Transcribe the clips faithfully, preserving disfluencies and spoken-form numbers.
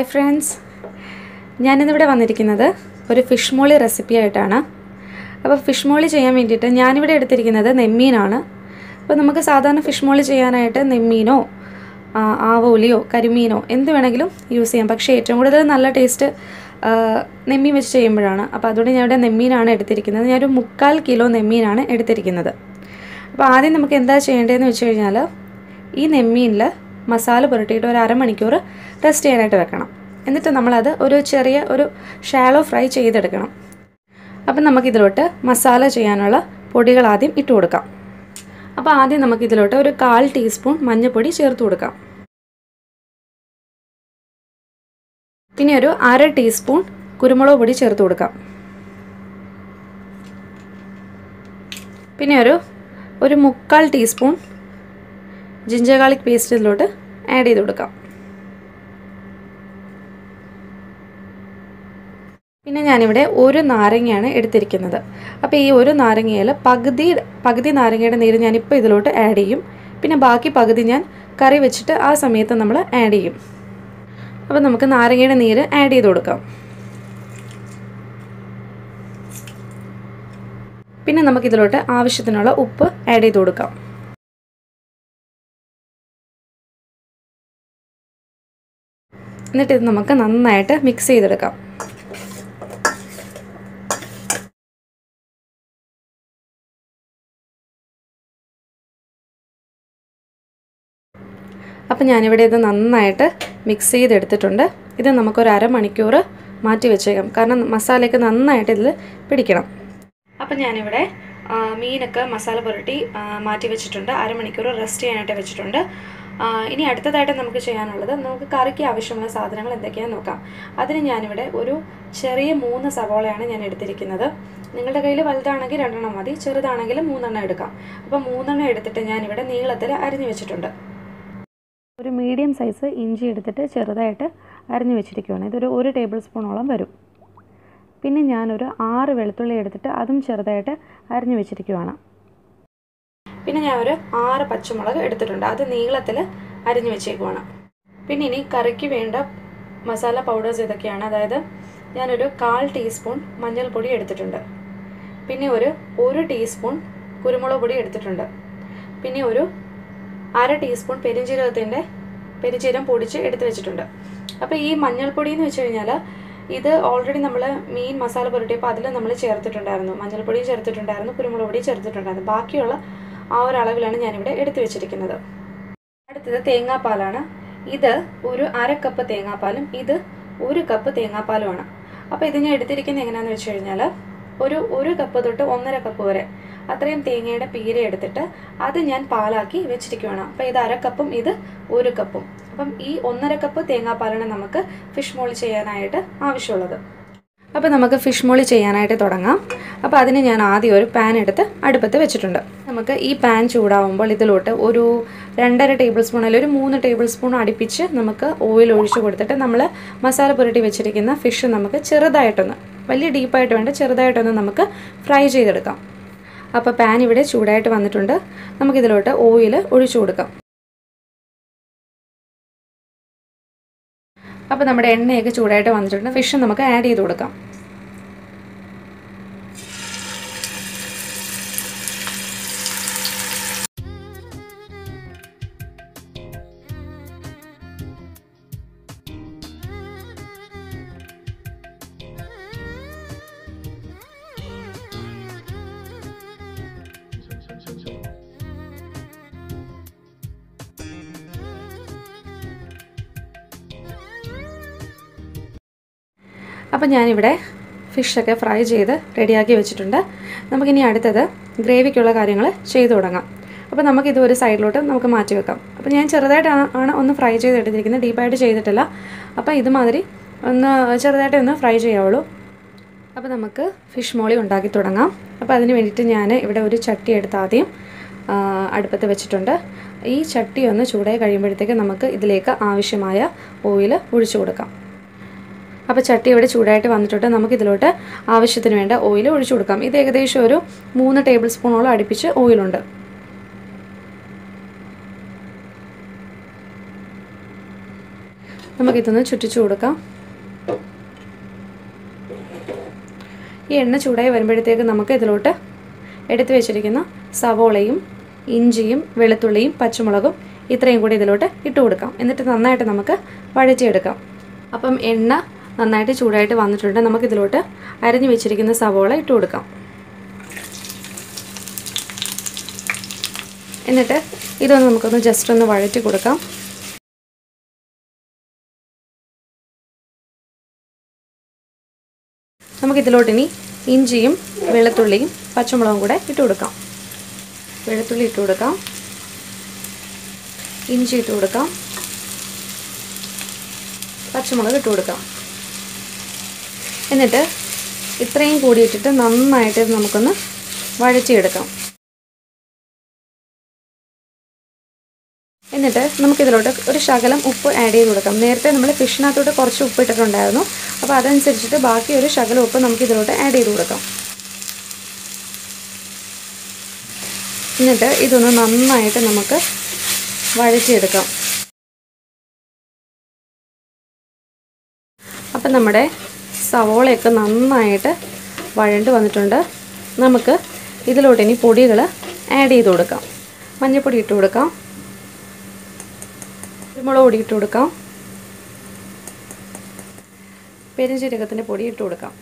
Hi friends, ഞാനിന്നിവിടെ വന്നിരിക്കുന്നത് ഒരു ഫിഷ് മോളി റെസിപ്പി ആയിട്ടാണ്. അപ്പോൾ ഫിഷ് മോളി ചെയ്യാൻ വേണ്ടിയിട്ട് ഞാനിവിടെ എടുത്തിരിക്കുന്നത് നെമ്മീനാണ്. അപ്പോൾ നമുക്ക് സാധാരണ ഫിഷ് മോളി ചെയ്യാനായിട്ട് നെമ്മീനോ ആവോലിയോ കരിമീനോ എന്ത് വേണമെങ്കിലും യൂസ് ചെയ്യാം. പക്ഷേ ഏറ്റവും കൂടുതൽ നല്ല ടേസ്റ്റ് നെമ്മീൻ വെച്ച് ചെയ്യുമ്പോഴാണ്. അപ്പോൾ അതുകൊണ്ട് ഞാൻ ഇവിടെ നെമ്മീനാണ് എടുത്തിരിക്കുന്നത്. ഞാനൊരു മുക്കാൽ കിലോ നെമ്മീനാണ് എടുത്തിരിക്കുന്നത്. അപ്പോൾ ആദ്യം നമുക്ക് എന്താ ചെയ്യേണ്ടതെന്ന് വെച്ച് കഴിഞ്ഞാൽ, ഈ നെമ്മീനിൽ മസാല പുരട്ടിയിട്ട് ഒരു അരമണിക്കൂർ റെസ്റ്റ് ചെയ്യാനായിട്ട് വെക്കണം. എന്നിട്ട് നമ്മളത് ഒരു ചെറിയ ഒരു ഷാലോ ഫ്രൈ ചെയ്തെടുക്കണം. അപ്പം നമുക്കിതിലോട്ട് മസാല ചെയ്യാനുള്ള പൊടികൾ ആദ്യം ഇട്ട് കൊടുക്കാം. അപ്പോൾ ആദ്യം നമുക്കിതിലോട്ട് ഒരു കാൽ ടീസ്പൂൺ മഞ്ഞൾപ്പൊടി ചേർത്ത് കൊടുക്കാം. പിന്നെ ഒരു അര ടീസ്പൂൺ കുരുമുളക് പൊടി ചേർത്ത് കൊടുക്കാം. പിന്നെ ഒരു ഒരു മുക്കാൽ ടീസ്പൂൺ ജിഞ്ചർ ഗാർലിക് പേസ്റ്റ് ഇതിലോട്ട് ആഡ് ചെയ്ത് കൊടുക്കാം. പിന്നെ ഞാനിവിടെ ഒരു നാരങ്ങയാണ് എടുത്തിരിക്കുന്നത്. അപ്പോൾ ഈ ഒരു നാരങ്ങയിൽ പകുതി പകുതി നാരങ്ങയുടെ നീര് ഞാനിപ്പോൾ ഇതിലോട്ട് ആഡ് ചെയ്യും. പിന്നെ ബാക്കി പകുതി ഞാൻ കറി വെച്ചിട്ട് ആ സമയത്ത് നമ്മൾ ആഡ് ചെയ്യും. അപ്പോൾ നമുക്ക് നാരങ്ങയുടെ നീര് ആഡ് ചെയ്ത് കൊടുക്കാം. പിന്നെ നമുക്കിതിലോട്ട് ആവശ്യത്തിനുള്ള ഉപ്പ് ആഡ് ചെയ്ത് കൊടുക്കാം. എന്നിട്ട് ഇത് നമുക്ക് നന്നായിട്ട് മിക്സ് ചെയ്തെടുക്കാം. അപ്പം ഞാനിവിടെ ഇത് നന്നായിട്ട് മിക്സ് ചെയ്തെടുത്തിട്ടുണ്ട്. ഇത് നമുക്കൊരു അരമണിക്കൂർ മാറ്റി വെച്ചേക്കാം, കാരണം മസാലയൊക്കെ നന്നായിട്ട് ഇതിൽ പിടിക്കണം. അപ്പം ഞാനിവിടെ മീനൊക്കെ മസാല പുരട്ടി മാറ്റി വെച്ചിട്ടുണ്ട്. അരമണിക്കൂർ റെസ്റ്റ് ചെയ്യാനായിട്ട് വെച്ചിട്ടുണ്ട്. ഇനി അടുത്തതായിട്ട് നമുക്ക് ചെയ്യാനുള്ളത്, നമുക്ക് കറിക്ക് ആവശ്യമുള്ള സാധനങ്ങൾ എന്തൊക്കെയാണെന്ന് നോക്കാം. അതിന് ഞാനിവിടെ ഒരു ചെറിയ മൂന്ന് സവോളയാണ് ഞാൻ എടുത്തിരിക്കുന്നത്. നിങ്ങളുടെ കയ്യിൽ വലുതാണെങ്കിൽ രണ്ടെണ്ണം മതി, ചെറുതാണെങ്കിൽ മൂന്നെണ്ണം എടുക്കാം. അപ്പോൾ മൂന്നെണ്ണം എടുത്തിട്ട് ഞാനിവിടെ നീളത്തിൽ അരിഞ്ഞു വെച്ചിട്ടുണ്ട്. ഒരു മീഡിയം സൈസ് ഇഞ്ചി എടുത്തിട്ട് ചെറുതായിട്ട് അരിഞ്ഞു വെച്ചിരിക്കുകയാണ്. ഇതൊരു ഒരു ടേബിൾ സ്പൂണോളം വരും. പിന്നെ ഞാനൊരു ആറ് വെളുത്തുള്ളി എടുത്തിട്ട് അതും ചെറുതായിട്ട് അരിഞ്ഞു വെച്ചിരിക്കുകയാണ്. പിന്നെ ഞാൻ ഒരു ആറ് പച്ചമുളക് എടുത്തിട്ടുണ്ട്, അത് നീളത്തിൽ അരിഞ്ഞു വെച്ചേക്കുവാണ്. പിന്നെ ഇനി കറിക്ക് വേണ്ട മസാല പൗഡേഴ്സ് ഇതൊക്കെയാണ്. അതായത് ഞാനൊരു കാൽ ടീസ്പൂൺ മഞ്ഞൾപ്പൊടി എടുത്തിട്ടുണ്ട്. പിന്നെ ഒരു ഒരു ടീസ്പൂൺ കുരുമുളക് പൊടി എടുത്തിട്ടുണ്ട്. പിന്നെ ഒരു അര ടീസ്പൂൺ പെരിഞ്ചീരകത്തിൻ്റെ പെരിഞ്ചീരം പൊടിച്ച് എടുത്ത് വെച്ചിട്ടുണ്ട്. അപ്പോൾ ഈ മഞ്ഞൾപ്പൊടി എന്ന് വെച്ച് കഴിഞ്ഞാൽ ഇത് ഓൾറെഡി നമ്മൾ മീൻ മസാല പുരട്ടിയപ്പോൾ അതിൽ നമ്മൾ ചേർത്തിട്ടുണ്ടായിരുന്നു. മഞ്ഞൾപ്പൊടിയും ചേർത്തിട്ടുണ്ടായിരുന്നു, കുരുമുളക് പൊടിയും ചേർത്തിട്ടുണ്ടായിരുന്നു. ബാക്കിയുള്ള ആ ഒരളവിലാണ് ഞാനിവിടെ എടുത്തു വെച്ചിരിക്കുന്നത്. അടുത്തത് തേങ്ങാപ്പാലാണ്. ഇത് ഒരു അര കപ്പ് തേങ്ങാപ്പാലും ഇത് ഒരു കപ്പ് തേങ്ങാപ്പാലുമാണ്. അപ്പോൾ ഇത് ഞാൻ എടുത്തിരിക്കുന്നത് എങ്ങനെയാണെന്ന് വെച്ച് കഴിഞ്ഞാൽ, ഒരു ഒരു കപ്പ് തൊട്ട് ഒന്നര കപ്പ് വരെ അത്രയും തേങ്ങയുടെ പീര എടുത്തിട്ട് അത് ഞാൻ പാലാക്കി വെച്ചിരിക്കുകയാണ്. അപ്പോൾ ഇത് അര കപ്പും ഇത് ഒരു കപ്പും. അപ്പം ഈ ഒന്നര കപ്പ് തേങ്ങാപ്പാലാണ് നമുക്ക് ഫിഷ് മോളി ചെയ്യാനായിട്ട് ആവശ്യമുള്ളത്. അപ്പോൾ നമുക്ക് ഫിഷ് മോളി ചെയ്യാനായിട്ട് തുടങ്ങാം. അപ്പോൾ അതിന് ഞാൻ ആദ്യം ഒരു പാൻ എടുത്ത് അടുപ്പത്ത് വെച്ചിട്ടുണ്ട്. നമുക്ക് ഈ പാൻ ചൂടാവുമ്പോൾ ഇതിലോട്ട് ഒരു രണ്ടര ടേബിൾ സ്പൂൺ അല്ലെങ്കിൽ ഒരു മൂന്ന് ടേബിൾ സ്പൂൺ അടുപ്പിച്ച് നമുക്ക് ഓയിൽ ഒഴിച്ച് കൊടുത്തിട്ട് നമ്മൾ മസാല പുരട്ടി വെച്ചിരിക്കുന്ന ഫിഷ് നമുക്ക് ചെറുതായിട്ടൊന്ന്, വലിയ ഡീപ്പായിട്ട് വേണ്ട, ചെറുതായിട്ടൊന്ന് നമുക്ക് ഫ്രൈ ചെയ്തെടുക്കാം. അപ്പോൾ പാൻ ഇവിടെ ചൂടായിട്ട് വന്നിട്ടുണ്ട്. നമുക്കിതിലോട്ട് ഓയിൽ ഒഴിച്ചു കൊടുക്കാം. അപ്പോൾ നമ്മുടെ എണ്ണയൊക്കെ ചൂടായിട്ട് വന്നിട്ടുണ്ട്. ഫിഷ് നമുക്ക് ആഡ് ചെയ്ത് കൊടുക്കാം. അപ്പം ഞാനിവിടെ ഫിഷൊക്കെ ഫ്രൈ ചെയ്ത് റെഡിയാക്കി വെച്ചിട്ടുണ്ട്. നമുക്കിനി അടുത്തത് ഗ്രേവിക്കുള്ള കാര്യങ്ങൾ ചെയ്തു തുടങ്ങാം. അപ്പോൾ നമുക്കിത് ഒരു സൈഡിലോട്ട് നമുക്ക് മാറ്റി വെക്കാം. അപ്പോൾ ഞാൻ ചെറുതായിട്ടാണ് ആണ് ഒന്ന് ഫ്രൈ ചെയ്തെടുത്തിരിക്കുന്നത്, ഡീപ്പായിട്ട് ചെയ്തിട്ടില്ല. അപ്പോൾ ഇതുമാതിരി ഒന്ന് ചെറുതായിട്ട് ഒന്ന് ഫ്രൈ ചെയ്യാവുള്ളൂ. അപ്പോൾ നമുക്ക് ഫിഷ് മോളി ഉണ്ടാക്കി തുടങ്ങാം. അപ്പോൾ അതിന് വേണ്ടിയിട്ട് ഞാൻ ഇവിടെ ഒരു ചട്ടി എടുത്ത് ആദ്യം അടുപ്പത്ത് വെച്ചിട്ടുണ്ട്. ഈ ചട്ടി ഒന്ന് ചൂടായി കഴിയുമ്പോഴത്തേക്ക് നമുക്ക് ഇതിലേക്ക് ആവശ്യമായ ഓയിൽ ഒഴിച്ചു കൊടുക്കാം. അപ്പോൾ ചട്ടി ഇവിടെ ചൂടായിട്ട് വന്നിട്ടുണ്ട്. നമുക്കിതിലോട്ട് ആവശ്യത്തിന് വേണ്ട ഓയിൽ ഒഴിച്ചു കൊടുക്കാം. ഇത് ഏകദേശം ഒരു മൂന്ന് ടേബിൾ സ്പൂണോളം അടുപ്പിച്ച് ഓയിലുണ്ട്. നമുക്കിതൊന്ന് ചുറ്റിച്ചു കൊടുക്കാം. ഈ എണ്ണ ചൂടായി വരുമ്പോഴത്തേക്ക് നമുക്ക് ഇതിലോട്ട് എടുത്തു വെച്ചിരിക്കുന്ന സവോളയും ഇഞ്ചിയും വെളുത്തുള്ളിയും പച്ചമുളകും ഇത്രയും കൂടി ഇതിലോട്ട് ഇട്ട് കൊടുക്കാം. എന്നിട്ട് നന്നായിട്ട് നമുക്ക് വഴറ്റിയെടുക്കാം. അപ്പം എണ്ണ നന്നായിട്ട് ചൂടായിട്ട് വന്നിട്ടുണ്ട്. നമുക്കിതിലോട്ട് അരിഞ്ഞു വെച്ചിരിക്കുന്ന സവോള ഇട്ട് കൊടുക്കാം. എന്നിട്ട് ഇതൊന്ന് നമുക്കൊന്ന് ജസ്റ്റ് ഒന്ന് വഴറ്റി കൊടുക്കാം. നമുക്കിതിലോട്ടിനി ഇഞ്ചിയും വെളുത്തുള്ളിയും പച്ചമുളകും കൂടെ ഇട്ട് കൊടുക്കാം. വെളുത്തുള്ളി ഇട്ട് കൊടുക്കാം, ഇഞ്ചി ഇട്ട് കൊടുക്കാം, പച്ചമുളക് ഇട്ട് കൊടുക്കാം. എന്നിട്ട് ഇത്രയും കൂടി ഇട്ടിട്ട് നന്നായിട്ട് നമുക്കൊന്ന് വഴറ്റിയെടുക്കാം. എന്നിട്ട് നമുക്കിതിലോട്ട് ഒരു ശകലം ഉപ്പ് ആഡ് ചെയ്ത് കൊടുക്കാം. നേരത്തെ നമ്മൾ ഫിഷിനകത്തോട്ട് കുറച്ച് ഉപ്പ് ഇട്ടിട്ടുണ്ടായിരുന്നു. അപ്പോൾ അതനുസരിച്ചിട്ട് ബാക്കി ഒരു ശകലം ഉപ്പ് നമുക്കിതിലോട്ട് ആഡ് ചെയ്ത് കൊടുക്കാം. എന്നിട്ട് ഇതൊന്ന് നന്നായിട്ട് നമുക്ക് വഴറ്റിയെടുക്കാം. അപ്പം നമ്മുടെ സവോളയൊക്കെ നന്നായിട്ട് വഴണ്ട് വന്നിട്ടുണ്ട്. നമുക്ക് ഇതിലോട്ട് ഇനി പൊടികൾ ആഡ് ചെയ്ത് കൊടുക്കാം. മഞ്ഞൾപ്പൊടി ഇട്ട് കൊടുക്കാം, കുരുമുളക് പൊടി ഇട്ട് കൊടുക്കാം, പെരുംജീരകത്തിൻ്റെ പൊടി ഇട്ട് കൊടുക്കാം.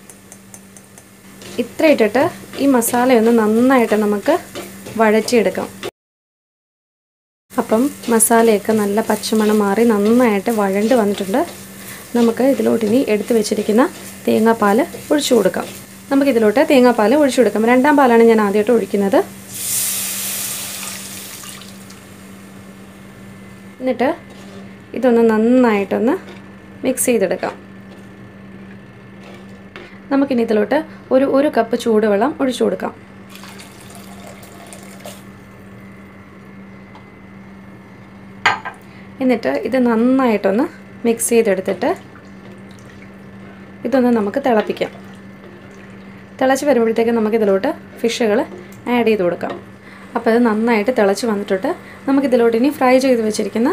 ഇത്ര ഇട്ടിട്ട് ഈ മസാലയൊന്ന് നന്നായിട്ട് നമുക്ക് വഴറ്റിയെടുക്കാം. അപ്പം മസാലയൊക്കെ നല്ല പച്ചമണം മാറി നന്നായിട്ട് വഴണ്ട് വന്നിട്ടുണ്ട്. നമുക്ക് ഇതിലോട്ടിനി എടുത്തു വെച്ചിരിക്കുന്ന തേങ്ങാപ്പാൽ ഒഴിച്ചു കൊടുക്കാം. നമുക്കിതിലോട്ട് തേങ്ങാപ്പാൽ ഒഴിച്ചു കൊടുക്കാം. രണ്ടാം പാലാണ് ഞാൻ ആദ്യമായിട്ട് ഒഴിക്കുന്നത്. എന്നിട്ട് ഇതൊന്ന് നന്നായിട്ടൊന്ന് മിക്സ് ചെയ്തെടുക്കാം. നമുക്കിനി ഇതിലോട്ട് ഒരു ഒരു കപ്പ് ചൂടുവെള്ളം ഒഴിച്ചു കൊടുക്കാം. എന്നിട്ട് ഇത് നന്നായിട്ടൊന്ന് മിക്സ് ചെയ്തെടുത്തിട്ട് ഇതൊന്ന് നമുക്ക് തിളപ്പിക്കാം. തിളച്ച് വരുമ്പോഴത്തേക്ക് നമുക്കിതിലോട്ട് ഫിഷുകൾ ആഡ് ചെയ്ത് കൊടുക്കാം. അപ്പോൾ ഇത് നന്നായിട്ട് തിളച്ച് വന്നിട്ടുണ്ട്. നമുക്കിതിലോട്ട് ഇനി ഫ്രൈ ചെയ്ത് വെച്ചിരിക്കുന്ന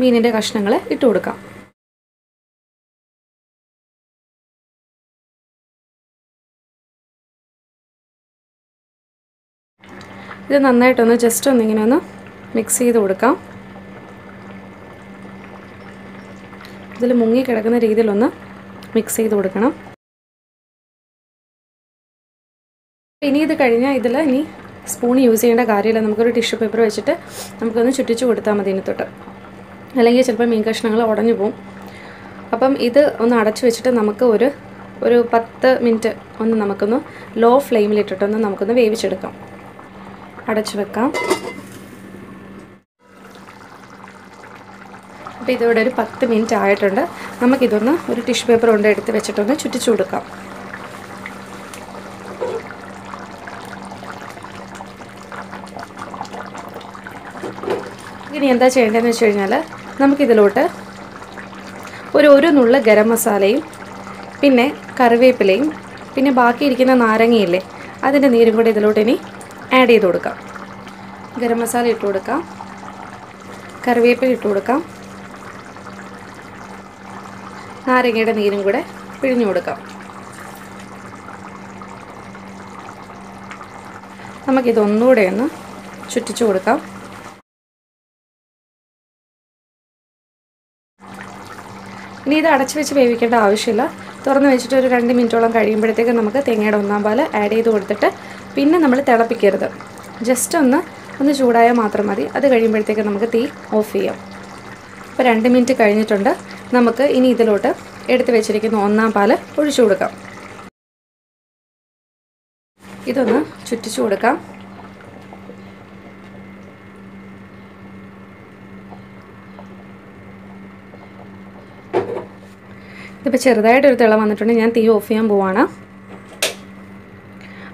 മീനിൻ്റെ കഷ്ണങ്ങൾ ഇട്ട് കൊടുക്കാം. ഇത് നന്നായിട്ടൊന്ന് ജസ്റ്റ് ഒന്ന് ഇങ്ങനെ ഒന്ന് മിക്സ് ചെയ്ത് കൊടുക്കാം. ഇതിൽ മുങ്ങി കിടക്കുന്ന രീതിയിലൊന്ന് മിക്സ് ചെയ്ത് കൊടുക്കണം. ഇനി ഇത് കഴിഞ്ഞാൽ ഇതിൽ ഇനി സ്പൂൺ യൂസ് ചെയ്യേണ്ട കാര്യമില്ല. നമുക്കൊരു ടിഷ്യൂ പേപ്പർ വെച്ചിട്ട് നമുക്കൊന്ന് ചുറ്റിച്ച് കൊടുത്താൽ മതി ഇതിന് തൊട്ട്. അല്ലെങ്കിൽ ചിലപ്പോൾ മീൻ കഷ്ണങ്ങൾ ഉടഞ്ഞു പോവും. അപ്പം ഇത് ഒന്ന് അടച്ചു വെച്ചിട്ട് നമുക്ക് ഒരു ഒരു പത്ത് മിനിറ്റ് ഒന്ന് നമുക്കൊന്ന് ലോ ഫ്ലെയിമിലിട്ടിട്ടൊന്ന് നമുക്കൊന്ന് വേവിച്ചെടുക്കാം. അടച്ചു വെക്കാം. അപ്പോൾ ഇതിവിടെ ഒരു പത്ത് മിനിറ്റ് ആയിട്ടുണ്ട്. നമുക്കിതൊന്ന് ഒരു ടിഷ്യൂ പേപ്പർ കൊണ്ട് എടുത്ത് വെച്ചിട്ടൊന്ന് ചുറ്റിച്ചു കൊടുക്കാം. ഇനി എന്താ ചെയ്യേണ്ടതെന്ന് വെച്ച് കഴിഞ്ഞാൽ നമുക്കിതിലോട്ട് ഒരു ഒരു നുള്ള ഗരം മസാലയും പിന്നെ കറിവേപ്പിലയും പിന്നെ ബാക്കിയിരിക്കുന്ന നാരങ്ങയില്ലേ അതിൻ്റെ നീരും കൂടി ഇതിലോട്ട് ഇനി ആഡ് ചെയ്ത് കൊടുക്കാം. ഗരം മസാല ഇട്ട് കൊടുക്കാം, കറിവേപ്പില ഇട്ട് കൊടുക്കാം, നാരങ്ങയുടെ നീരും കൂടെ പിഴിഞ്ഞു കൊടുക്കാം. നമുക്കിതൊന്നുകൂടെ ഒന്ന് ചുറ്റിച്ചു കൊടുക്കാം. ഇനി ഇത് അടച്ചു വെച്ച് വേവിക്കേണ്ട ആവശ്യമില്ല. തുറന്ന് വെച്ചിട്ട് ഒരു രണ്ട് മിനിറ്റോളം കഴിയുമ്പോഴത്തേക്ക് നമുക്ക് തേങ്ങയുടെ ഒന്നാം പാൽ ആഡ് ചെയ്ത് കൊടുത്തിട്ട് പിന്നെ നമ്മൾ തിളപ്പിക്കരുത്. ജസ്റ്റ് ഒന്ന് ഒന്ന് ചൂടായാൽ മാത്രം മതി. അത് കഴിയുമ്പോഴത്തേക്ക് നമുക്ക് തീ ഓഫ് ചെയ്യാം. അപ്പോൾ രണ്ട് മിനിറ്റ് കഴിഞ്ഞിട്ടുണ്ട്. നമുക്ക് ഇനി ഇതിലോട്ട് എടുത്ത് വെച്ചിരിക്കുന്ന ഒന്നാം പാൽ ഒഴിച്ചു കൊടുക്കാം. ഇതൊന്ന് ചുറ്റിച്ചു കൊടുക്കാം. ഇതിപ്പോൾ ചെറുതായിട്ടൊരു തിള വന്നിട്ടുണ്ട്. ഞാൻ തീ ഓഫ് ചെയ്യാൻ പോവാണ്.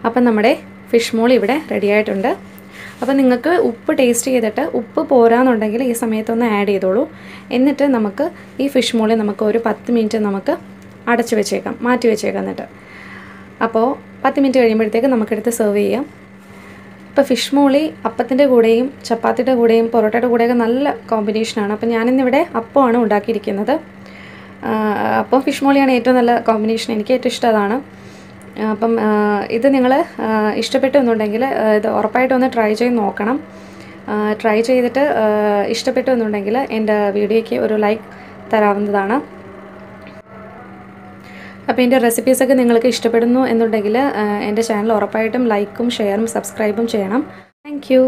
അപ്പം നമ്മുടെ ഫിഷ് മോളി ഇവിടെ റെഡി ആയിട്ടുണ്ട്. അപ്പം നിങ്ങൾക്ക് ഉപ്പ് ടേസ്റ്റ് ചെയ്തിട്ട് ഉപ്പ് പോരാന്നുണ്ടെങ്കിൽ ഈ സമയത്തൊന്ന് ആഡ് ചെയ്തോളൂ. എന്നിട്ട് നമുക്ക് ഈ ഫിഷ് മോളി നമുക്ക് ഒരു പത്ത് മിനിറ്റ് നമുക്ക് അടച്ചു വെച്ചേക്കാം, മാറ്റി വെച്ചേക്കാം. എന്നിട്ട് അപ്പോൾ പത്ത് മിനിറ്റ് കഴിയുമ്പോഴത്തേക്ക് നമുക്കെടുത്ത് സെർവ് ചെയ്യാം. ഇപ്പോൾ ഫിഷ് മോളി അപ്പത്തിൻ്റെ കൂടെയും ചപ്പാത്തിയുടെ കൂടെയും പൊറോട്ടയുടെ കൂടെയൊക്കെ നല്ല കോമ്പിനേഷനാണ്. അപ്പം ഞാനിന്നിവിടെ അപ്പമാണ് ഉണ്ടാക്കിയിരിക്കുന്നത്. അപ്പം ഫിഷ് മോളിയാണ് ഏറ്റവും നല്ല കോമ്പിനേഷൻ, എനിക്ക് ഏറ്റവും ഇഷ്ടമാണ്. അപ്പം ഇത് നിങ്ങൾ ഇഷ്ടപ്പെട്ടുവെന്നുണ്ടെങ്കിൽ ഇത് ഉറപ്പായിട്ടൊന്ന് ട്രൈ ചെയ്ത് നോക്കണം. ട്രൈ ചെയ്തിട്ട് ഇഷ്ടപ്പെട്ടുവെന്നുണ്ടെങ്കിൽ എൻ്റെ വീഡിയോയ്ക്ക് ഒരു ലൈക്ക് തരാവുന്നതാണ്. അപ്പോൾ എൻ്റെ റെസിപ്പീസൊക്കെ നിങ്ങൾക്ക് ഇഷ്ടപ്പെടുന്നു എന്നുണ്ടെങ്കിൽ എൻ്റെ ചാനൽ ഉറപ്പായിട്ടും ലൈക്കും ഷെയറും സബ്സ്ക്രൈബും ചെയ്യണം. Thank U.